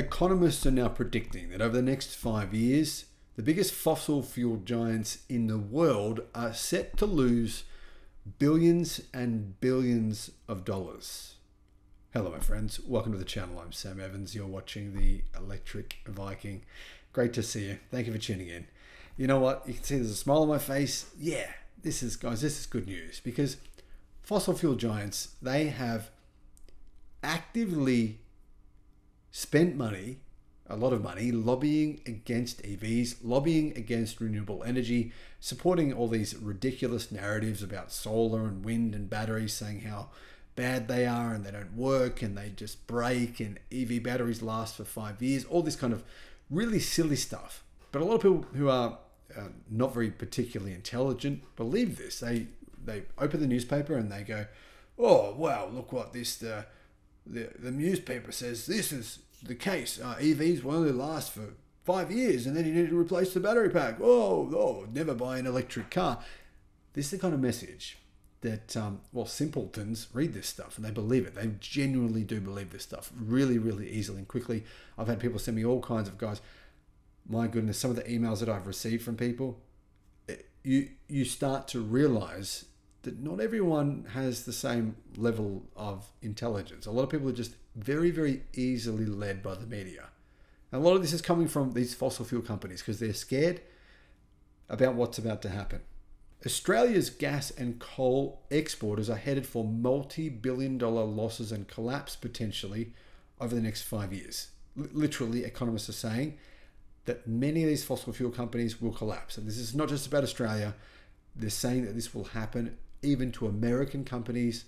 Economists are now predicting that over the next 5 years, the biggest fossil fuel giants in the world are set to lose billions and billions of dollars. Hello, my friends. Welcome to the channel. I'm Sam Evans. You're watching The Electric Viking. Great to see you. Thank you for tuning in. You know what? You can see there's a smile on my face. Yeah, this is, guys, this is good news, because fossil fuel giants, they have actively spent money, a lot of money, lobbying against EVs, lobbying against renewable energy, supporting all these ridiculous narratives about solar and wind and batteries, saying how bad they are and they don't work and they just break and EV batteries last for 5 years, all this kind of really silly stuff. But a lot of people who are not very particularly intelligent believe this. They open the newspaper and they go, oh, wow, look what this... The newspaper says this is the case. EVs will only last for 5 years and then you need to replace the battery pack. Oh, never buy an electric car. This is the kind of message that, well, simpletons read this stuff and they believe it. They genuinely do believe this stuff really, really easily and quickly. I've had people send me all kinds of, guys, my goodness, some of the emails that I've received from people, you start to realize that not everyone has the same level of intelligence. A lot of people are just very, very easily led by the media. And a lot of this is coming from these fossil fuel companies because they're scared about what's about to happen. Australia's gas and coal exporters are headed for multi-billion-dollar losses and collapse potentially over the next 5 years. Literally, economists are saying that many of these fossil fuel companies will collapse. And this is not just about Australia. They're saying that this will happen even to American companies,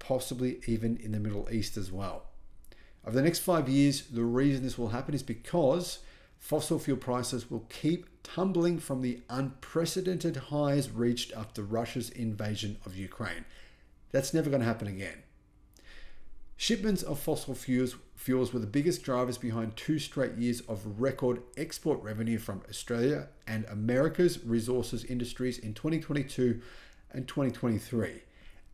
possibly even in the Middle East as well. Over the next 5 years, the reason this will happen is because fossil fuel prices will keep tumbling from the unprecedented highs reached after Russia's invasion of Ukraine. That's never going to happen again. Shipments of fossil fuels were the biggest drivers behind 2 straight years of record export revenue from Australia and America's resources industries in 2022 and 2023,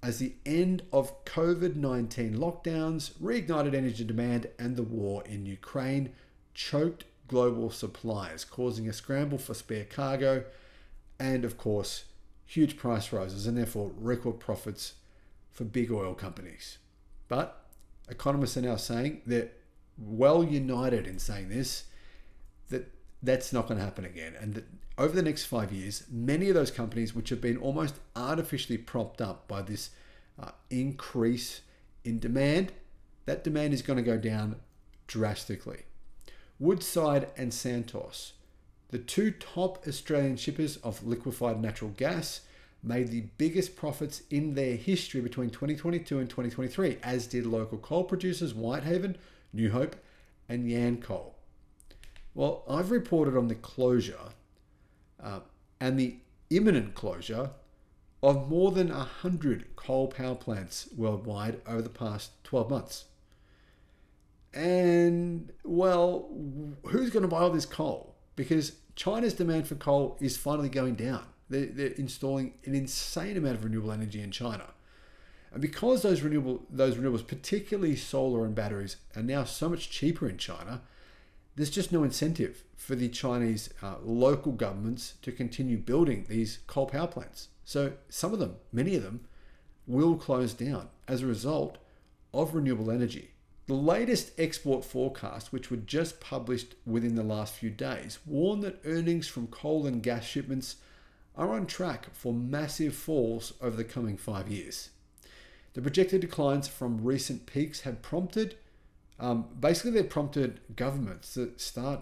as the end of COVID-19 lockdowns reignited energy demand and the war in Ukraine choked global supplies, causing a scramble for spare cargo and, of course, huge price rises and therefore record profits for big oil companies. But economists are now saying, they're well united in saying this, that that's not going to happen again. And that over the next 5 years, many of those companies, which have been almost artificially propped up by this increase in demand, that demand is going to go down drastically. Woodside and Santos, the two top Australian shippers of liquefied natural gas, made the biggest profits in their history between 2022 and 2023, as did local coal producers Whitehaven, New Hope, and Yan Coal. Well, I've reported on the closure and the imminent closure of more than 100 coal power plants worldwide over the past 12 months. And, well, who's going to buy all this coal? Because China's demand for coal is finally going down. They're installing an insane amount of renewable energy in China. And because those renewables, particularly solar and batteries, are now so much cheaper in China, there's just no incentive for the Chinese local governments to continue building these coal power plants. So some of them, many of them, will close down as a result of renewable energy. The latest export forecasts, which were just published within the last few days, warn that earnings from coal and gas shipments are on track for massive falls over the coming 5 years. The projected declines from recent peaks have prompted, basically governments to start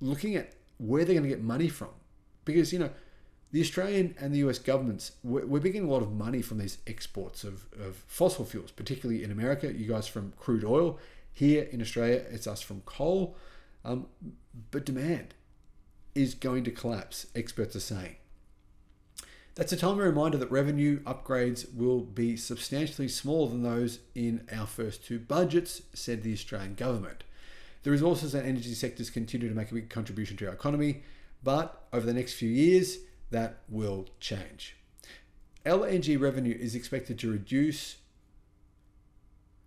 looking at where they're going to get money from. Because, you know, the Australian and the US governments, we're getting a lot of money from these exports of fossil fuels, particularly in America, you guys from crude oil. Here in Australia, it's us from coal, but demand is going to collapse, experts are saying. That's a timely reminder that revenue upgrades will be substantially smaller than those in our first 2 budgets, said the Australian government. The resources and energy sectors continue to make a big contribution to our economy, but over the next few years, that will change. LNG revenue is expected to reduce,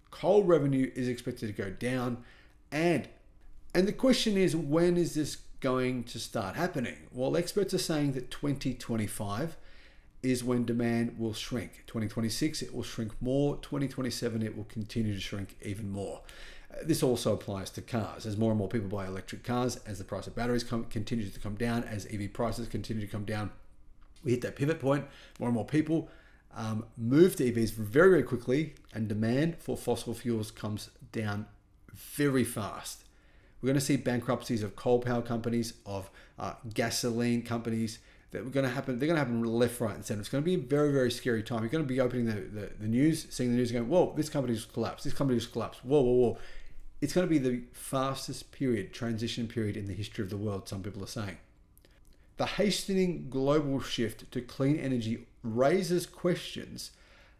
coal revenue is expected to go down, And the question is, when is this going to start happening? Well, experts are saying that 2025 is when demand will shrink. 2026, it will shrink more. 2027, it will continue to shrink even more. This also applies to cars. As more and more people buy electric cars, as the price of batteries continues to come down, as EV prices continue to come down, we hit that pivot point. More and more people move to EVs very, very quickly, and demand for fossil fuels comes down very fast. We're going to see bankruptcies of coal power companies, of gasoline companies. That are going to happen. They're going to happen left, right, and center. It's going to be a very, very scary time. You're going to be opening the news, seeing the news, and going, "Whoa, this company just collapsed. This company just collapsed. Whoa, whoa, whoa!" It's going to be the fastest period, transition period in the history of the world. Some people are saying the hastening global shift to clean energy raises questions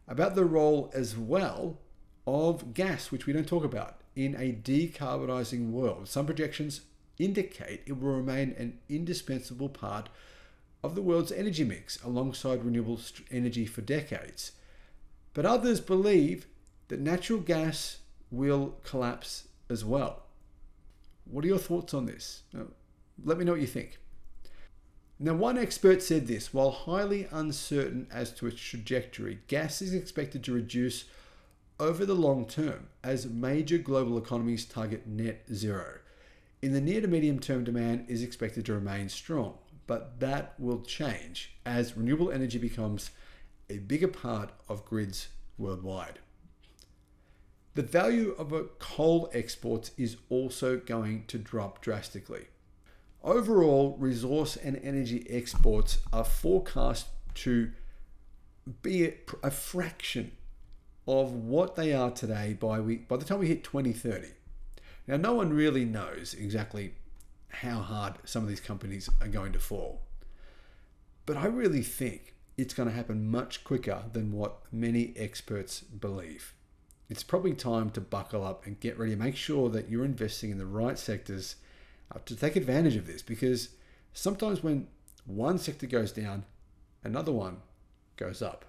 about the role as well of gas, which we don't talk about, in a decarbonizing world. Some projections indicate it will remain an indispensable part of the world's energy mix alongside renewable energy for decades. But others believe that natural gas will collapse as well. What are your thoughts on this? Let me know what you think. Now, one expert said this: while highly uncertain as to its trajectory, gas is expected to reduce over the long term as major global economies target net zero. In the near to medium term, demand is expected to remain strong. But that will change as renewable energy becomes a bigger part of grids worldwide. The value of coal exports is also going to drop drastically. Overall, resource and energy exports are forecast to be a fraction of what they are today by the time we hit 2030. Now, no one really knows exactly how hard some of these companies are going to fall. But I really think it's going to happen much quicker than what many experts believe. It's probably time to buckle up and get ready and make sure that you're investing in the right sectors to take advantage of this, because sometimes when one sector goes down, another one goes up.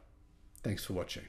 Thanks for watching.